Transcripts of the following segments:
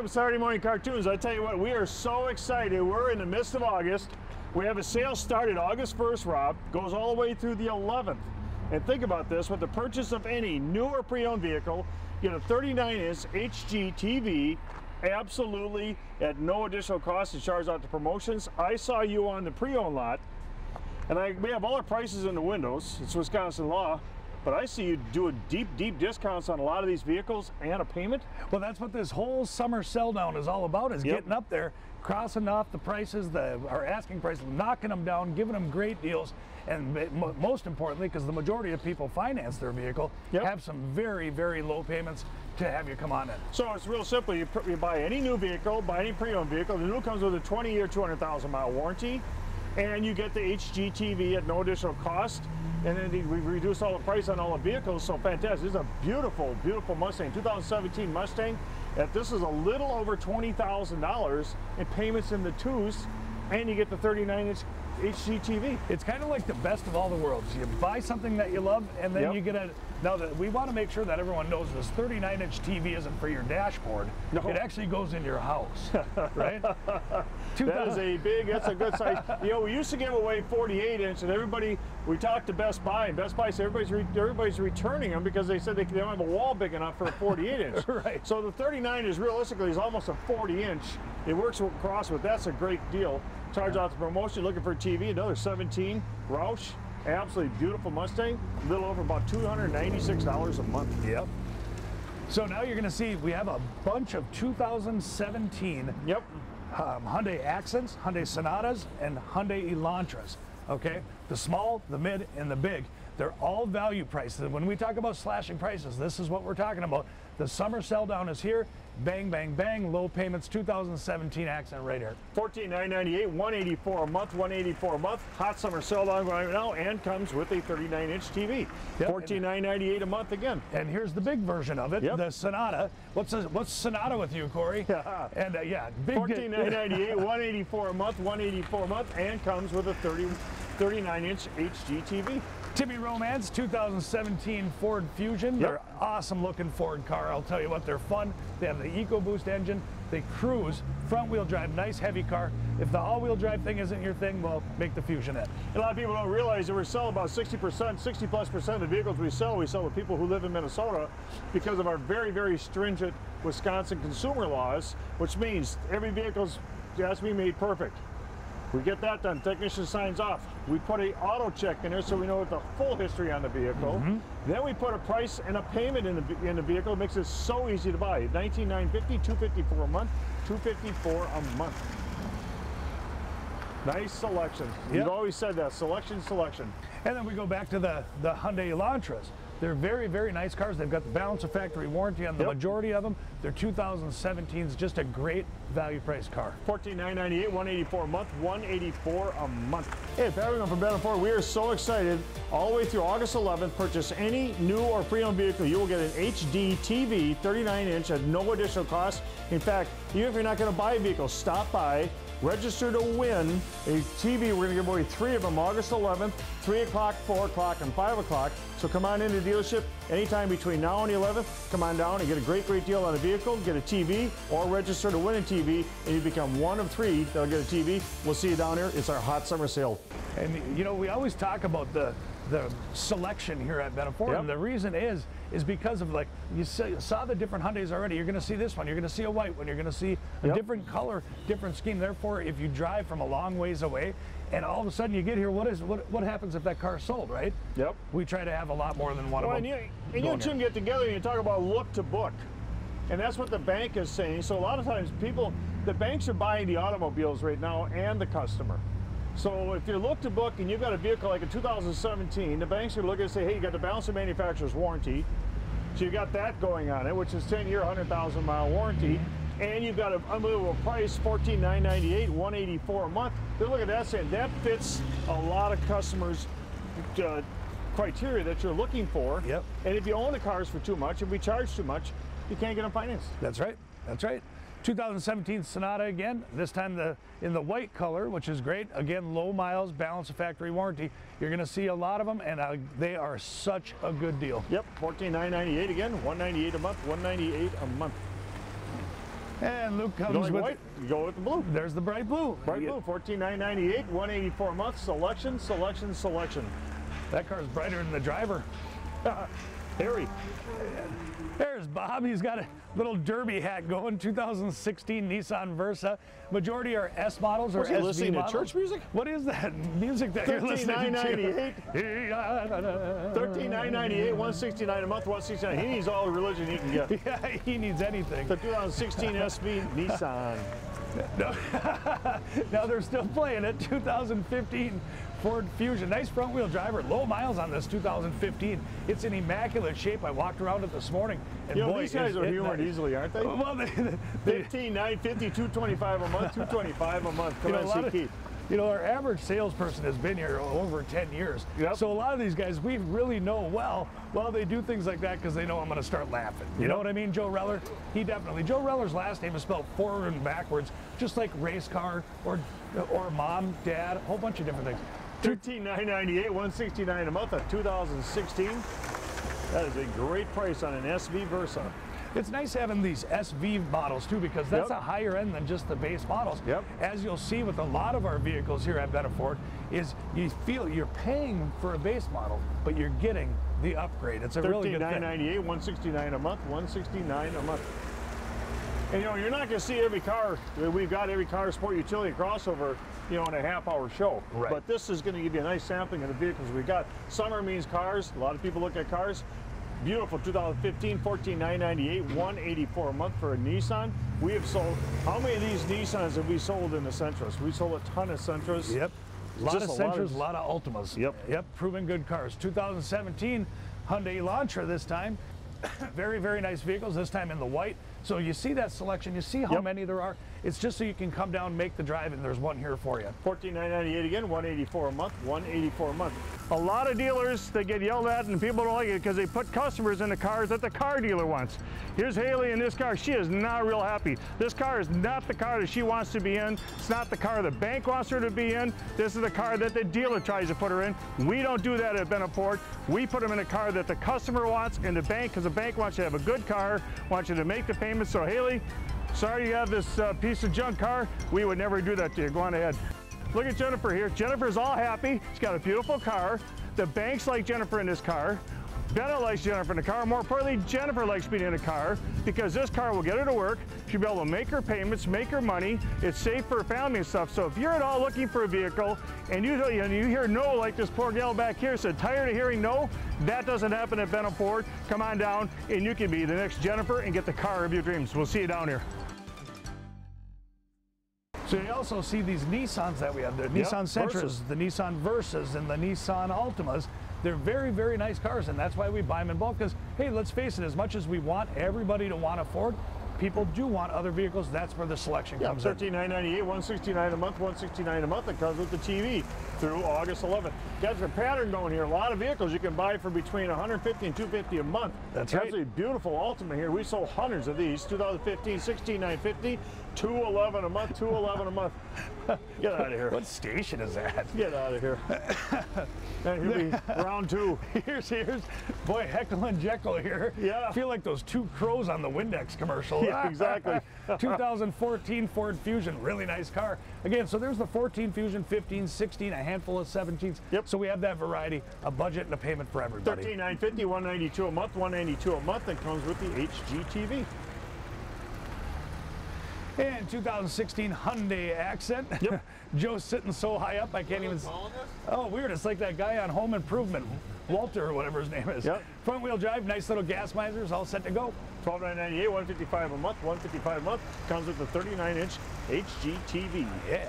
welcome to Saturday Morning Cartoons. I tell you what, we are so excited. We're in the midst of August. We have a sale started August 1st, Rob, goes all the way through the 11th. And think about this, with the purchase of any new or pre-owned vehicle, get a 39-inch HGTV absolutely at no additional cost to charge out to promotions. I saw you on the pre-owned lot, and we have all our prices in the windows. It's Wisconsin law. But I see you doing deep discounts on a lot of these vehicles and a payment. Well, that's what this whole summer sell down is all about, is getting up there, crossing off the prices, our asking prices, knocking them down, giving them great deals, and most importantly, because the majority of people finance their vehicle, have some very, very low payments to have you come on in. So it's real simple. You buy any new vehicle, buy any pre-owned vehicle. The new comes with a 20-year, 200,000-mile warranty, and you get the HGTV at no additional cost. And then we reduced all the price on all the vehicles, so fantastic. This is a beautiful, beautiful Mustang, 2017 Mustang. This is a little over $20,000 in payments in the twos, and you get the 39-inch HGTV. It's kind of like the best of all the worlds. You buy something that you love, and then you get a... Now, we want to make sure that everyone knows this 39-inch TV isn't for your dashboard. No. It actually goes in your house, right? That is a big, that's a good size. You know, we used to give away 48-inch, and everybody, we talked to Best Buy, and Best Buy said everybody's returning them because they said they don't have a wall big enough for a 48-inch. Right. So the 39 is realistically almost a 40-inch. It works across with, that's a great deal. Charge out the promotion, looking for a TV, another 17 Roush. Absolutely beautiful Mustang, a little over about $296 a month. Yep. So now you're going to see we have a bunch of 2017 Hyundai Accents, Hyundai Sonatas, and Hyundai Elantras. Okay, the small, the mid, and the big. They're all value prices. When we talk about slashing prices, this is what we're talking about. The summer sell down is here. Bang, bang, bang. Low payments. 2017 Accent right here. $14,998, $184 a month, $184 a month. Hot summer sell down right now, and comes with a 39-inch TV. Yep. $14,998 a month again. And here's the big version of it, the Sonata. What's Sonata with you, Corey? And big. $14,998, $184 a month, $184 a month, and comes with a 39-inch HGTV. Timmy Romance, 2017 Ford Fusion. They're awesome looking Ford car. I'll tell you what, they're fun. They have the EcoBoost engine. They cruise, front wheel drive, nice heavy car. If the all wheel drive thing isn't your thing, well, make the Fusion it. A lot of people don't realize that we sell about 60%, 60+% of the vehicles we sell to people who live in Minnesota because of our very, very stringent Wisconsin consumer laws, which means every vehicle's has to be made perfect. We get that done, technician signs off. We put an auto check in there so we know the full history on the vehicle. Then we put a price and a payment in the vehicle. It makes it so easy to buy. $19,950, $254 a month, $254 a month. Nice selection. You've always said that, selection, selection. And then we go back to the Hyundai Elantras. They're very, very nice cars. They've got the balance of factory warranty on the majority of them. They're 2017s, just a great value price car. $14,998, $184 a month, $184 a month. Hey, Pat, everyone from Benna Ford, we are so excited. All the way through August 11th, purchase any new or pre-owned vehicle, you will get an HD TV, 39-inch at no additional cost. In fact, even if you're not going to buy a vehicle, stop by, register to win a TV. We're going to give away 3 of them August 11th, 3 o'clock, 4 o'clock, and 5 o'clock. So come on into the dealership anytime between now and the 11th. Come on down and get a great, great deal on a vehicle, get a TV, or register to win a TV, and you become one of 3 that'll get a TV. We'll see you down here. It's our hot summer sale. And, you know, we always talk about the selection here at Benna Ford. And the reason is because of, like, you saw the different Hyundais already. You're going to see this one. You're going to see a white one. You're going to see a different color, different scheme. Therefore, if you drive from a long ways away and all of a sudden you get here, what happens if that car's sold, right? Yep. We try to have a lot more than one of them. And you and Tim get together and you talk about look to book. And that's what the bank is saying. So a lot of times people, the banks are buying the automobiles right now and the customer. So if you look to book and you've got a vehicle like a 2017, the banks are looking to say, hey, you got the balance of manufacturer's warranty. So you got that going on it, which is 10-year, 100,000-mile warranty. And you've got an unbelievable price, $14,998, $184 a month. They're looking at that saying that fits a lot of customers' criteria that you're looking for. Yep. And if you own the cars for too much, if we charge too much, you can't get them financed. That's right. That's right. 2017 Sonata again, this time in the white color, which is great. Again, low miles, balance of factory warranty. You're going to see a lot of them, and they are such a good deal. Yep, $14,998 again, $198 a month, $198 a month. And Luke comes with white. You go with the blue. There's the bright blue. Bright blue, $14,998, 184 month, selection, selection, selection. That car's brighter than the driver. Harry. There's Bob. He's got a little derby hat going. 2016 Nissan Versa. Majority are S models or SV models. Listening to church music? What is that music that you're listening to? 13,998, 169 a month, 169. He needs all the religion he can get. Yeah, he needs anything. The 2016 SV Nissan. Now they're still playing it. 2015 Ford Fusion. Nice front wheel driver. Low miles on this 2015. It's in immaculate shape. I walked around it this morning. And you know, boy, these guys are humored easily, aren't they? Well, they 15, 950, 225 a month, 225 a month. Come on, Keith. You know, our average salesperson has been here over 10 years. Yep. So a lot of these guys we really know well, they do things like that because they know I'm going to start laughing. You know what I mean, Joe Reller? He definitely. Joe Reller's last name is spelled forward and backwards, just like race car or mom, dad, a whole bunch of different things. $13,998, 169 a month of 2016. That is a great price on an SV Versa. It's nice having these SV models too, because that's a higher end than just the base models. As you'll see with a lot of our vehicles here at Benna Ford, is you feel you're paying for a base model, but you're getting the upgrade. It's a really good thing. $13,998, 169 a month, 169 a month. And you know, you're not going to see every car. We've got every car, sport, utility, crossover, you know, in a half-hour show. Right. But this is going to give you a nice sampling of the vehicles we've got. Summer means cars. A lot of people look at cars. Beautiful 2015, $14,998, 184 a month for a Nissan. We have sold, how many of these Nissans have we sold in the Sentras? We sold a ton of Sentras. Yep, a lot of Sentras, a lot of Ultimas. Yep. Yep, proven good cars. 2017 Hyundai Elantra this time. Very, very nice vehicles, this time in the white. So you see that selection, you see how many there are. It's just so you can come down, make the drive, and there's one here for you. $14,998 again, 184 a month, 184 a month. A lot of dealers, they get yelled at and people don't like it because they put customers in the cars that the car dealer wants. Here's Haley in this car. She is not real happy. This car is not the car that she wants to be in. It's not the car the bank wants her to be in. This is the car that the dealer tries to put her in. We don't do that at Benna Ford. We put them in a car that the customer wants and the bank, because the bank wants you to have a good car, wants you to make the payment. So Haley, sorry you have this piece of junk car. We would never do that to you. Go on ahead. Look at Jennifer here. Jennifer's all happy. She's got a beautiful car. The banks like Jennifer in this car. Benna likes Jennifer in the car. More importantly, Jennifer likes being in a car because this car will get her to work. She'll be able to make her payments, make her money. It's safe for her family and stuff. So if you're at all looking for a vehicle and you hear no, like this poor gal back here said, tired of hearing no, that doesn't happen at Benna Ford. Come on down and you can be the next Jennifer and get the car of your dreams. We'll see you down here. So you also see these Nissans that we have, the Nissan Sentras, the Nissan Versas, and the Nissan Altimas. They're very, very nice cars, and that's why we buy them in bulk, because, hey, let's face it, as much as we want everybody to want a Ford, people do want other vehicles. That's where the selection comes in. $13,998, 169 a month, 169 a month. It comes with the TV through August 11th. Got a pattern going here. A lot of vehicles you can buy for between $150 and $250 a month. That's right. Absolutely beautiful Altima here. We sold hundreds of these. 2015, $16,950. 211 a month, 211 a month. Get out of here. What station is that? Get out of here. And here'll be round two. Here's boy, Heckle and Jekyll here. Yeah. I feel like those two crows on the Windex commercial. Yeah, exactly. 2014 Ford Fusion, really nice car. Again, so there's the 14 Fusion, 15, 16, a handful of 17s. Yep. So we have that variety, a budget and a payment for everybody. $13,950, 192 a month, 192 a month, and comes with the HGTV. And 2016 Hyundai Accent. Yep. Joe's sitting so high up, I can't even. Oh, weird. It's like that guy on Home Improvement, Walter or whatever his name is. Yep. Front wheel drive, nice little gas misers, all set to go. $12,998, 155 a month, 155 a month. Comes with a 39-inch HGTV. Yeah.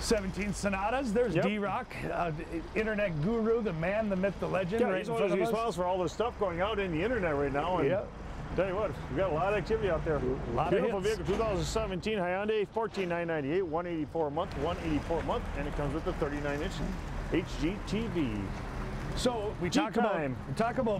17 Sonatas. There's D-Rock, internet guru, the man, the myth, the legend. Yeah, right, he's responsible for all this stuff going out in the internet right now. And tell you what, we've got a lot of activity out there. A lot of beautiful vehicle. 2017 Hyundai, $14,998, 184 a month, 184 a month, and it comes with a 39-inch HGTV. So we talk about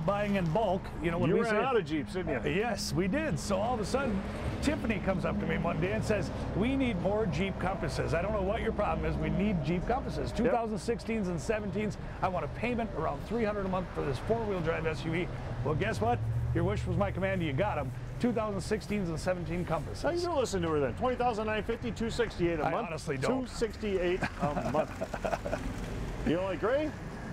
buying in bulk. You know, when we ran out of Jeeps, didn't you? Yes, we did. So all of a sudden, Tiffany comes up to me one day and says, "We need more Jeep Compasses. I don't know what your problem is. We need Jeep Compasses. 2016s and 17s. I want a payment around $300 a month for this four-wheel drive SUV." Well, guess what? Your wish was my command, you got them. 2016s and 17 Compasses. How you gonna listen to her then? 20,950, 268 a month. I honestly don't. 268 a month. You don't like gray?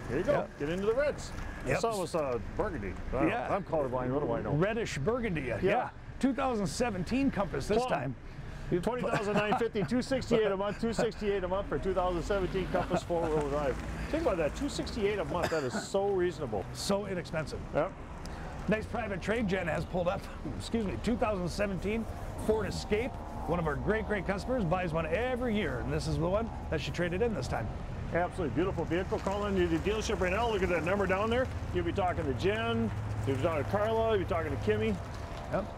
Here you go. Yep. Get into the reds. Yep. It's almost burgundy. Yeah. I'm colorblind. What do I know? Reddish burgundy. Yeah. 2017 Compass this time. 20,950, 268 a month, 268 a month for 2017 Compass 4-wheel drive. Think about that, 268 a month, that is so reasonable. So inexpensive. Yep. Next private trade Jen has pulled up, excuse me, 2017 Ford Escape. One of our great customers buys one every year, and this is the one that she traded in this time. Absolutely beautiful vehicle. Call into the dealership right now, look at that number down there. You'll be talking to Jen, you'll be talking to Carla, you'll be talking to Kimmy. Yep.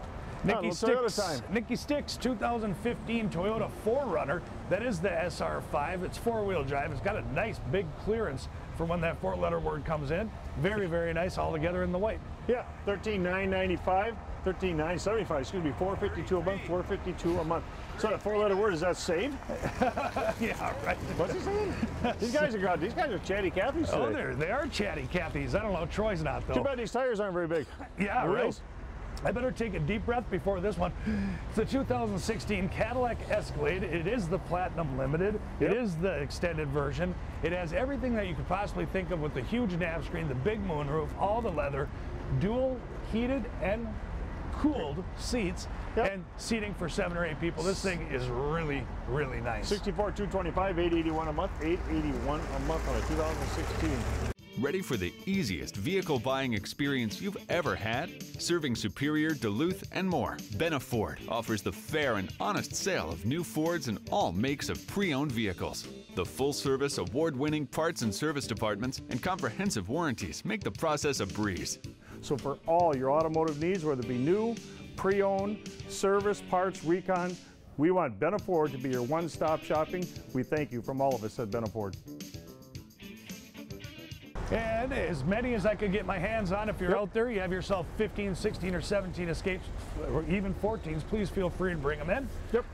Nikki Sticks, 2015 Toyota 4Runner. That is the SR5. It's four-wheel drive. It's got a nice big clearance for when that four-letter word comes in. Very, very nice all together in the white. Yeah, 13,995, 13,975. Excuse me, 452 a month, 452 a month. So that four-letter word, is that saved? Yeah, right. What's he saying? These guys are chatty Cathy's today. Oh, they are chatty Cathy's. I don't know. Troy's not though. Too bad these tires aren't very big. Yeah, right. I better take a deep breath before this one. It's the 2016 Cadillac Escalade. It is the Platinum Limited. Yep. It is the extended version. It has everything that you could possibly think of with the huge nav screen, the big moonroof, all the leather, dual heated and cooled seats, and seating for 7 or 8 people. This thing is really, really nice. 64, 225, 881 a month, 881 a month on a 2016. Ready for the easiest vehicle buying experience you've ever had? Serving Superior, Duluth, and more, Benna Ford offers the fair and honest sale of new Fords and all makes of pre-owned vehicles. The full-service, award-winning parts and service departments and comprehensive warranties make the process a breeze. So for all your automotive needs, whether it be new, pre-owned, service, parts, recon, we want Benna Ford to be your one-stop shopping. We thank you from all of us at Benna Ford. And as many as I could get my hands on, if you're out there, you have yourself 15, 16, or 17 Escapes, or even 14s, please feel free to bring them in.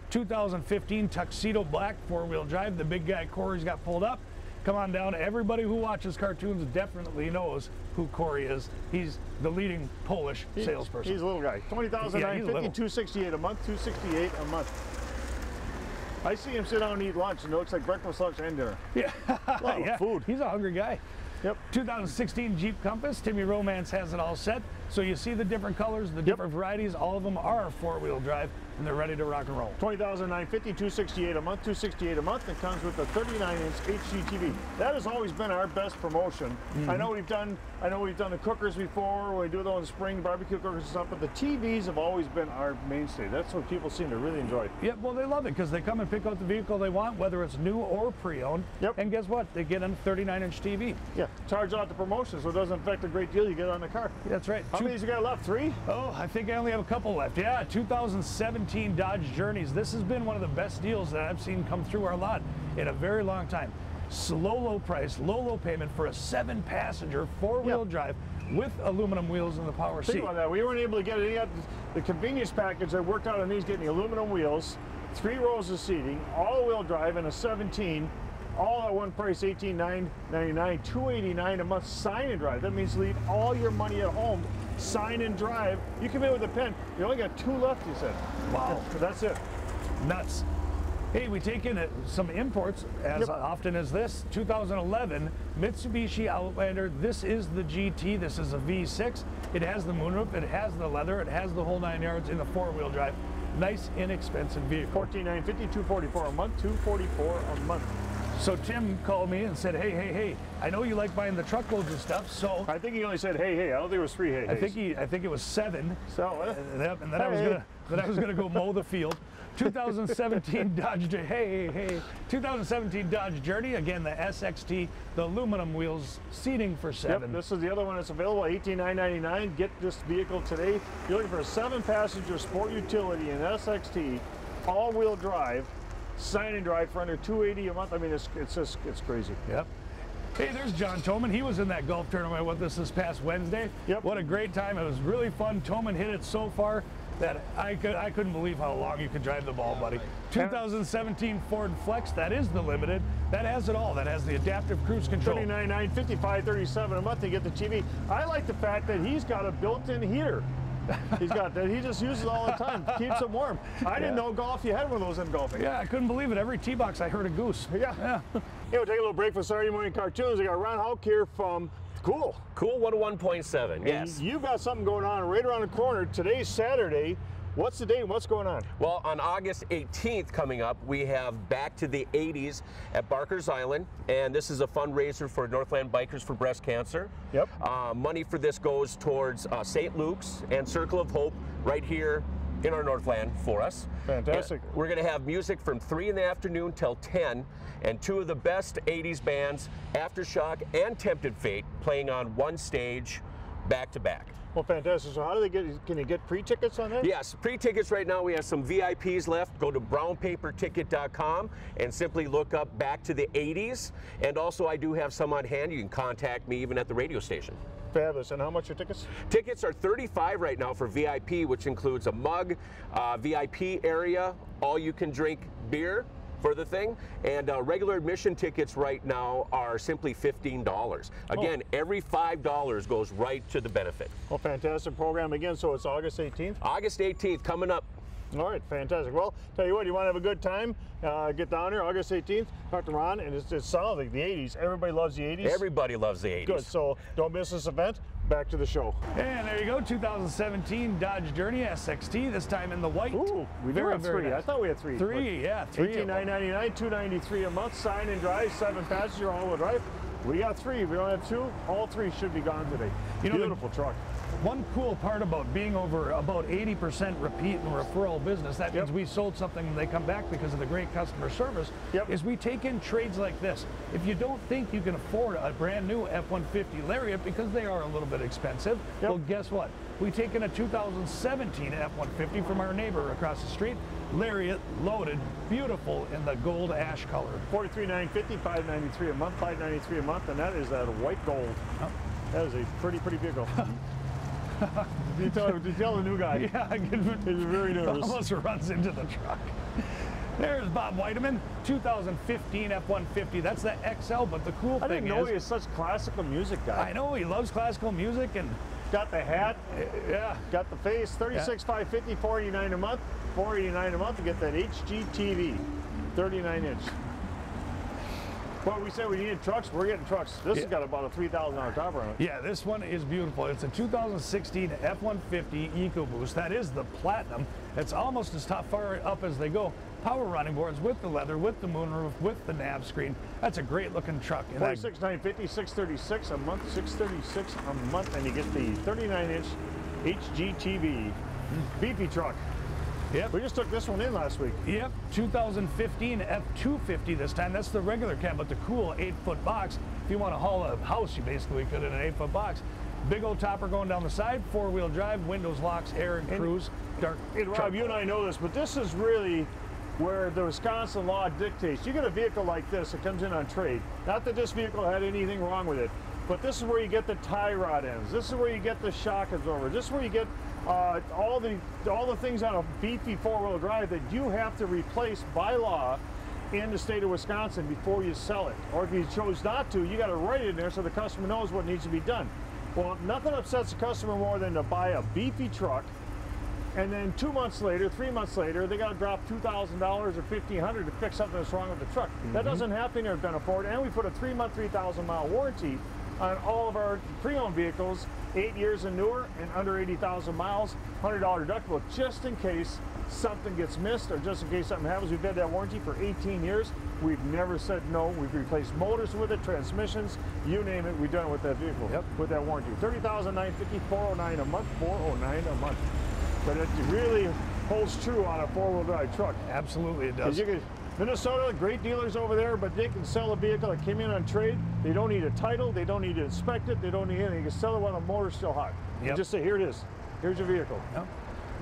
2015 Tuxedo Black, four-wheel drive. The big guy Corey's got pulled up. Come on down. Everybody who watches cartoons definitely knows who Corey is. He's the leading Polish salesperson. He's a little guy. 20,950, 268 a month, 268 a month. I see him sit down and eat lunch, and it looks like breakfast, lunch, and dinner. Yeah. A lot of food. He's a hungry guy. Yep. 2016 Jeep Compass. Timmy Romance has it all set. So you see the different colors, the different varieties. All of them are four-wheel drive, and they're ready to rock and roll. 20,950, 268 a month, 268 a month. It comes with a 39-inch HGTV. That has always been our best promotion. I know we've done the cookers before. We do those in the spring, barbecue cookers and stuff. But the TVs have always been our mainstay. That's what people seem to really enjoy. Yeah, well, they love it because they come and pick out the vehicle they want, whether it's new or pre-owned. Yep. And guess what? They get a 39-inch TV. Yeah. Charge out the promotion, so it doesn't affect a great deal you get on the car. Yeah, that's right. How many you got left? 3? Oh, I think I only have a couple left. Yeah, 2017 Dodge Journeys. This has been one of the best deals that I've seen come through our lot in a very long time. Low price, low payment for a 7-passenger, 4-wheel drive with aluminum wheels and the power seat. Think about that. We weren't able to get any of the convenience package that worked out on these, getting the aluminum wheels, 3 rows of seating, all-wheel drive, and a 17. All at one price, $18,999, $289 a month, sign and drive. That means leave all your money at home, sign and drive. You come in with a pen. You only got 2 left, you said. Wow. That's it. Nuts. Hey, we take in some imports as often as this. 2011 Mitsubishi Outlander. This is the GT. This is a V6. It has the moonroof. It has the leather. It has the whole 9 yards in the 4-wheel drive. Nice, inexpensive vehicle. $14,950, $244 a month, $244 a month. So Tim called me and said, hey, I know you like buying the truckloads and stuff, so... I think he only said, hey. I don't think it was 3 hey-hays. I think it was 7. So, and then I was gonna go mow the field. 2017 Dodge, hey. 2017 Dodge Journey, again, the SXT, the aluminum wheels, seating for 7. Yep, this is the other one that's available, $18,999. Get this vehicle today. You're looking for a 7-passenger sport utility in SXT, all-wheel drive, sign and drive for under $280 a month. I mean, it's crazy. Yep. Hey, there's John Toman. He was in that golf tournament with us this past Wednesday. Yep. What a great time. It was really fun. Toman hit it so far. that I couldn't believe how long you could drive the ball, buddy. 2017 Ford Flex, that is the Limited. That has it all. That has the adaptive cruise control. $39,900, $55,370 a month to get the TV. I like the fact that he's got a built-in heater. He's got that. He just uses it all the time. Keeps it warm. I didn't know golf. You had one of those in golfing. Yeah, I couldn't believe it. Every tee box, I heard a goose. Yeah. You know, take a little break for Saturday morning cartoons. We got Ron Hawk here from Cool. Cool 101.7. Yes. And you've got something going on right around the corner. Today's Saturday. What's the date? What's going on? Well, on August 18th coming up, we have Back to the 80s at Barker's Island, and this is a fundraiser for Northland Bikers for Breast Cancer. Yep. Money for this goes towards St. Luke's and Circle of Hope right here in our Northland for us. Fantastic. We're going to have music from 3 in the afternoon till 10, and two of the best 80s bands, Aftershock and Tempted Fate, playing on one stage back to back. Well, fantastic. So how do they get, can you get pre-tickets on that? Yes, pre-tickets right now. We have some VIPs left. Go to brownpaperticket.com and simply look up Back to the 80s. And also I do have some on hand. You can contact me even at the radio station. Fabulous. And how much are tickets? Tickets are $35 right now for VIP, which includes a mug, VIP area, all you can drink beer for the thing, and regular admission tickets right now are simply $15. Again, every $5 goes right to the benefit. Well, fantastic program again. So it's August 18th? August 18th coming up. All right, fantastic. Well, tell you what, you want to have a good time, get down here August 18th, talk to Ron, and it's solid, like the 80s. Everybody loves the 80s. Everybody loves the 80s. Good, so don't miss this event. Back to the show. And there you go, 2017 Dodge Journey SXT, this time in the white. Ooh, we do have three. Nice. I thought we had three. Three, yeah, three. $18,999, $293 a month, sign and drive, 7-passenger, all-wheel drive. We got three. We don't have two. All three should be gone today. You know, beautiful truck. One cool part about being over about 80% repeat and referral business, that means we sold something and they come back because of the great customer service, is we take in trades like this. If you don't think you can afford a brand new F-150 Lariat because they are a little bit expensive, well, guess what? We take in a 2017 F-150 from our neighbor across the street, Lariat, loaded, beautiful in the gold ash color. $43,950, $593 a month, $593 a month, and that is that white gold. Oh. That is a pretty vehicle. you tell the new guy. Yeah, I get very nervous. Almost runs into the truck. There's Bob Weideman, 2015 F-150. That's the XL, but the cool thing is... I didn't know he was such a classical music guy. I know, he loves classical music and... Got the hat. Yeah. Got the face. $36,550, $489 a month. $489 a month to get that HGTV. 39-inch. Well, we said we needed trucks. We're getting trucks. This has got about a $3,000 top on it. Yeah, this one is beautiful. It's a 2016 F-150 EcoBoost. That is the Platinum. It's almost as far up as they go. Power running boards with the leather, with the moonroof, with the nav screen. That's a great looking truck. $46,950, $636 a month, $636 a month, and you get the 39-inch HGTV beefy truck. Yep. We just took this one in last week. Yep. 2015 F-250 this time. That's the regular cab, but the cool 8-foot box. If you want to haul a house, you basically could in an 8-foot box. Big old topper going down the side, 4-wheel drive, windows, locks, air and cruise. Rob, you and I know this, but this is really where the Wisconsin law dictates. You get a vehicle like this, it comes in on trade. Not that this vehicle had anything wrong with it, but this is where you get the tie rod ends. This is where you get the shock absorber. This is where you get all the things on a beefy 4-wheel drive that you have to replace by law in the state of Wisconsin before you sell it. Or if you chose not to, you got to write it in there so the customer knows what needs to be done. Well, nothing upsets the customer more than to buy a beefy truck, and then 2 months later, 3 months later, they got to drop $2,000 or $1,500 to fix something that's wrong with the truck. That doesn't happen here at Benna Ford, and we put a 3-month, 3,000-mile warranty on all of our pre-owned vehicles, 8 years and newer, and under 80,000 miles, $100 deductible, just in case something gets missed or just in case something happens. We've had that warranty for 18 years. We've never said no. We've replaced motors with it, transmissions, you name it, we've done it with that vehicle, with that warranty. $30,950, $409 a month, $409 a month. But it really holds true on a 4-wheel drive truck. Absolutely, it does. Minnesota, great dealers over there, but they can sell a vehicle that came in on trade. They don't need a title, they don't need to inspect it, they don't need anything. They can sell it while the motor's still hot. You just say, here it is, here's your vehicle.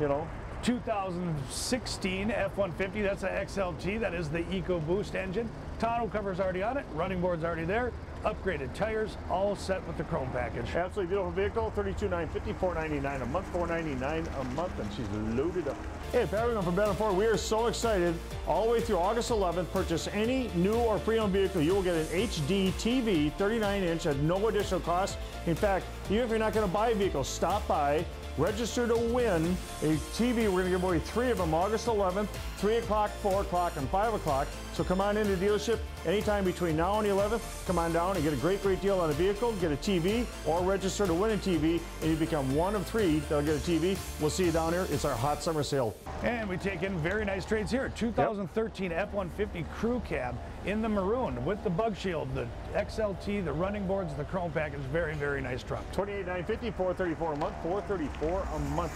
You know, 2016 F-150, that's the XLT, that is the EcoBoost engine. Tonneau cover's already on it, running board's already there. upgraded tires, all set with the chrome package. Absolutely beautiful vehicle, $32,950, $499 a month, $499 a month, and she's loaded up. Hey, Pat Rubin from Benna Ford. We are so excited. All the way through August 11th, purchase any new or pre-owned vehicle. You will get an HD TV 39-inch at no additional cost. In fact, even if you're not going to buy a vehicle, stop by, register to win a TV. We're going to give away 3 of them August 11th, 3 o'clock, 4 o'clock, and 5 o'clock. So come on into the dealership anytime between now and the 11th. Come on down and get a great, great deal on a vehicle, get a TV, or register to win a TV, and you become one of 3 that'll get a TV. We'll see you down here. It's our hot summer sale. And we take in very nice trades here. 2013 F-150 Crew Cab in the maroon with the bug shield, the XLT, the running boards, the chrome package. Very, very nice truck. $28,950, $434 a month, $434 a month.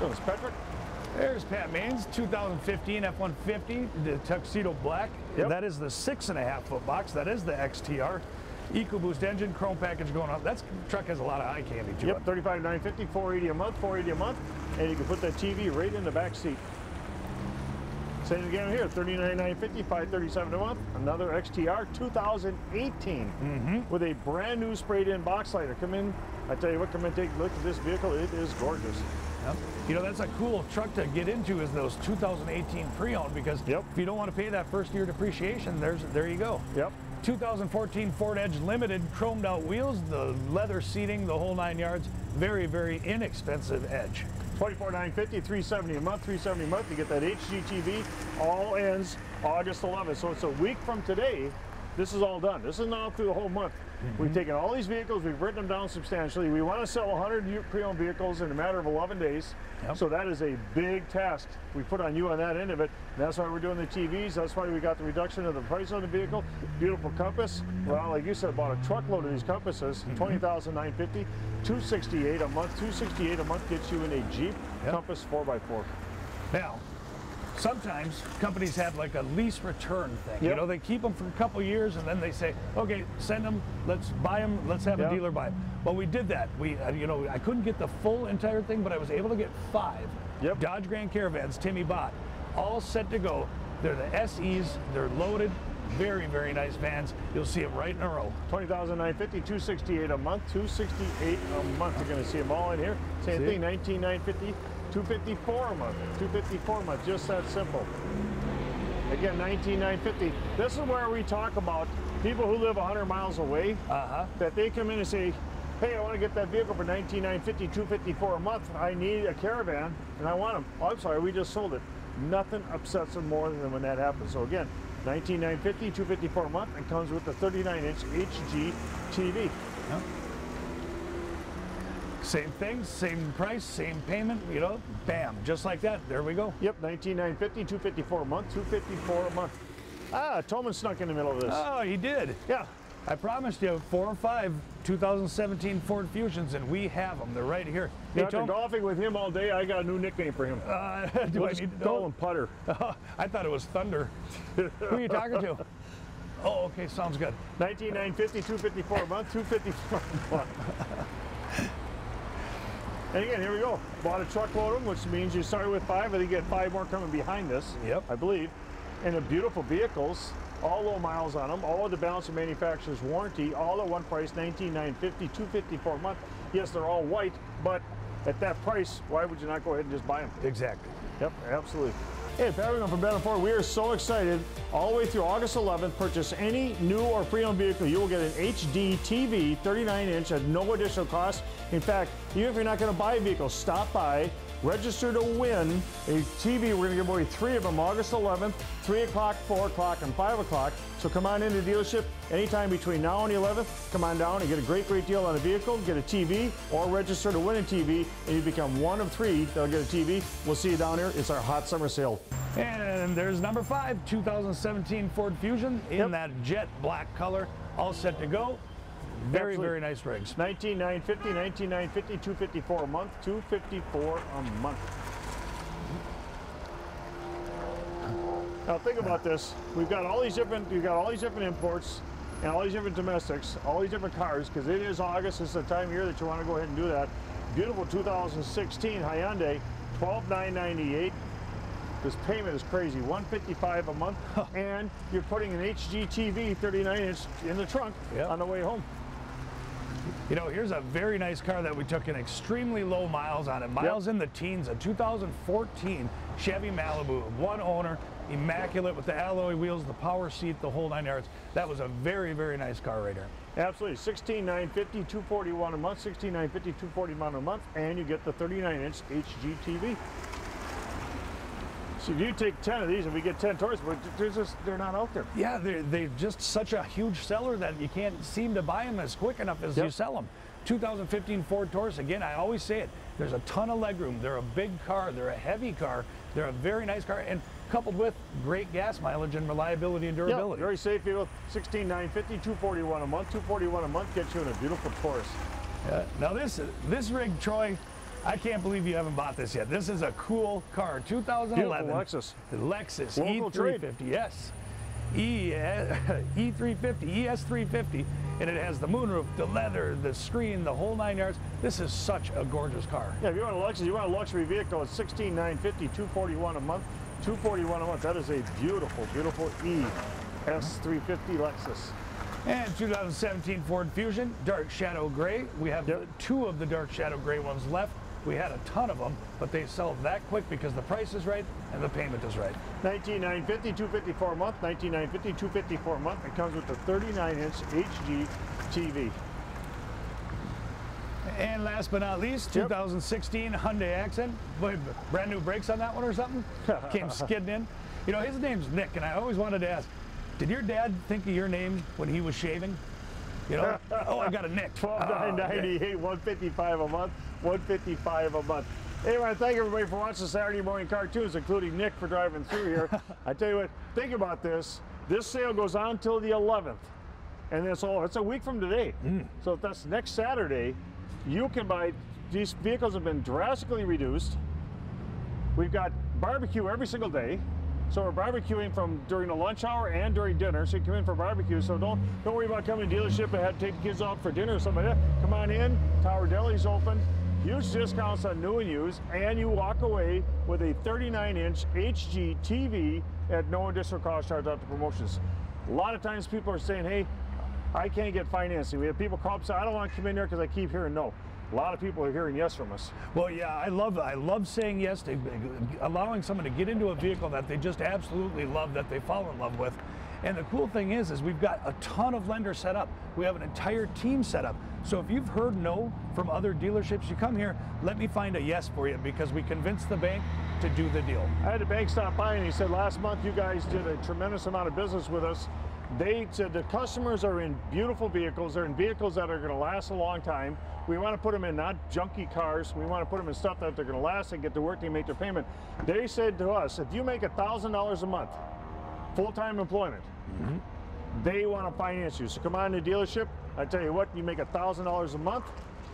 So it's Patrick. There's Pat Maines, 2015 F-150, the tuxedo black. Yep. That is the 6.5-foot box. That is the XTR. EcoBoost engine, chrome package going up. That truck has a lot of eye candy to it. $35,950, $480 a month, $480 a month. And you can put that TV right in the back seat. Same again here, $39,950, $537 a month. Another XTR, 2018, with a brand new sprayed-in box lighter. Come in, I tell you what, come and take a look at this vehicle. It is gorgeous. Yep. You know, that's a cool truck to get into, is those 2018 pre-owned, because if you don't want to pay that first-year depreciation, there you go. 2014 Ford Edge Limited, chromed out wheels, the leather seating, the whole 9 yards. Very, very inexpensive Edge. $24,950, $370 a month, $370 a month. You get that HGTV. All ends August 11th. So it's a week from today. This is all done. This is now through the whole month. We've taken all these vehicles. We've written them down substantially. We want to sell 100 pre-owned vehicles in a matter of 11 days. So that is a big task we put on you on that end of it. And that's why we're doing the TVs. That's why we got the reduction of the price on the vehicle. Beautiful Compass. Well, like you said, bought a truckload of these Compasses. $20,950, $268 a month. $268 a month gets you in a Jeep Compass 4x4. Now, sometimes companies have like a lease return thing. You know, they keep them for a couple years and then they say, okay, send them, let's buy them, let's have a dealer buy them. Well, we did that. We, you know, I couldn't get the full entire thing, but I was able to get 5 Dodge Grand Caravans Timmy bought, all set to go. They're the SEs, they're loaded. Very, very nice vans. You'll see them right in a row. $20,950, $268 a month, $268 a month. You're going to see them all in here. Same thing, $19,950. $254 a month, $254 a month, just that simple. Again, $19,950. This is where we talk about people who live 100 miles away, that they come in and say, hey, I want to get that vehicle for $19,950, $254 a month. I need a Caravan, and I want them. Oh, I'm sorry, we just sold it. Nothing upsets them more than when that happens. So again, $19,950, $254 a month, and comes with a 39-inch HG TV. Same thing, same price, same payment, you know, bam, just like that. There we go. $19,950, $254 a month, $254 a month. Ah, Tolman snuck in the middle of this. Oh, he did. Yeah. I promised you 4 or 5 2017 Ford Fusions, and we have them. They're right here. Hey, after golfing with him all day, I got a new nickname for him. Do I need to call him Putter? I thought it was Thunder. Who are you talking to? Oh, okay, sounds good. $19,950, $254 a month, $254 a month. And again, here we go. Bought a truckload of them, which means you started with 5, and you get 5 more coming behind this, I believe. And the beautiful vehicles, all low miles on them, all of the balance of manufacturer's warranty, all at one price, $19,950, $254 a month. Yes, they're all white, but at that price, why would you not go ahead and just buy them? Exactly. Yep, absolutely. Hey, Pat Rubin from Benna Ford. We are so excited. All the way through August 11th, purchase any new or pre-owned vehicle. You will get an HD TV 39-inch at no additional cost. In fact, even if you're not going to buy a vehicle, stop by, register to win a TV. We're going to give away 3 of them August 11th, 3 o'clock, 4 o'clock, and 5 o'clock. So come on into the dealership anytime between now and the 11th. Come on down and get a great, great deal on a vehicle, get a TV, or register to win a TV, and you become one of 3 that'll get a TV. We'll see you down here. It's our hot summer sale. And there's number 5, 2017 Ford Fusion in that jet black color, all set to go. Very, very nice rigs. $19,950, $19,950, $254 a month, $254 a month. Now think about this. We've got all these different, you've got all these different imports and all these different domestics, all these different cars, because it is August. It's the time of year that you want to go ahead and do that. Beautiful 2016 Hyundai, $12,998. This payment is crazy, $155 a month, and you're putting an HGTV 39-inch in the trunk on the way home. You know, here's a very nice car that we took an extremely low miles on it. Miles in the teens, a 2014 Chevy Malibu, one owner, immaculate with the alloy wheels, the power seat, the whole nine yards. That was a very, very nice car right here. Absolutely, $16,950, $241 a month, $16,950, $241 a month, and you get the 39-inch HGTV. So if you take 10 of these and we get 10 tourists, but they're not out there. Yeah, they're just such a huge seller that you can't seem to buy them as quick enough as you sell them. 2015 Ford Taurus, again, I always say it, there's a ton of legroom. They're a big car, they're a heavy car, they're a very nice car, and coupled with great gas mileage and reliability and durability. Very safe vehicle, $16,950, $241 a month. $241 a month gets you in a beautiful Taurus. Now this rig, Troy, I can't believe you haven't bought this yet. This is a cool car, 2011 Lexus. The Lexus local E350, trade. Yes. E350, ES350, and it has the moonroof, the leather, the screen, the whole nine yards. This is such a gorgeous car. Yeah, if you want a Lexus, you want a luxury vehicle, it's $16,950, $241 a month, $241 a month. That is a beautiful, beautiful ES350 Lexus. And 2017 Ford Fusion, dark shadow gray. We have two of the dark shadow gray ones left. We had a ton of them, but they sell that quick because the price is right and the payment is right. $19,950, $254 a month, $19,950, $254 a month. It comes with the 39-inch HGTV. And last but not least, 2016 Hyundai Accent. Brand new brakes on that one or something? Came skidding in. You know, his name's Nick, and I always wanted to ask, did your dad think of your name when he was shaving? You know, oh, I got a Nick. $12,998, $155 a month, $155 a month. Anyway, thank everybody for watching Saturday Morning Cartoons, including Nick for driving through here. I tell you what, think about this. This sale goes on till the 11th, and that's all. It's a week from today. So if that's next Saturday, you can buy. These vehicles have been drastically reduced. We've got barbecue every single day. So we're barbecuing from during the lunch hour and during dinner. So you come in for barbecue. So don't worry about coming to the dealership and have to take the kids out for dinner or something like that. Come on in. Tower Deli's open. Huge discounts on new and used. And you walk away with a 39-inch HGTV at no additional cost charge after promotions. A lot of times people are saying, hey, I can't get financing. We have people call up and say, I don't want to come in there because I keep hearing no. A lot of people are hearing yes from us. Well, yeah, I love saying yes to allowing someone to get into a vehicle that they just absolutely love, that they fall in love with. And the cool thing is we've got a ton of lenders set up. We have an entire team set up. So if you've heard no from other dealerships, you come here, let me find a yes for you, because we convinced the bank to do the deal. I had a bank stop by and he said, last month you guys did a tremendous amount of business with us. They said the customers are in beautiful vehicles. They're in vehicles that are going to last a long time. We want to put them in not junky cars. We want to put them in stuff that they're going to last and get to work and make their payment. They said to us, if you make $1,000 a month, full-time employment, they want to finance you. So come on to the dealership. I tell you what, you make $1,000 a month,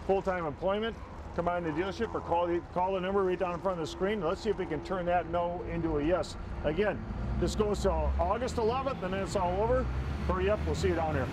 full-time employment, come on to the dealership or call the number right down in front of the screen. Let's see if we can turn that no into a yes. Again, this goes till August 11th, and then it's all over. Hurry up, we'll see you down here.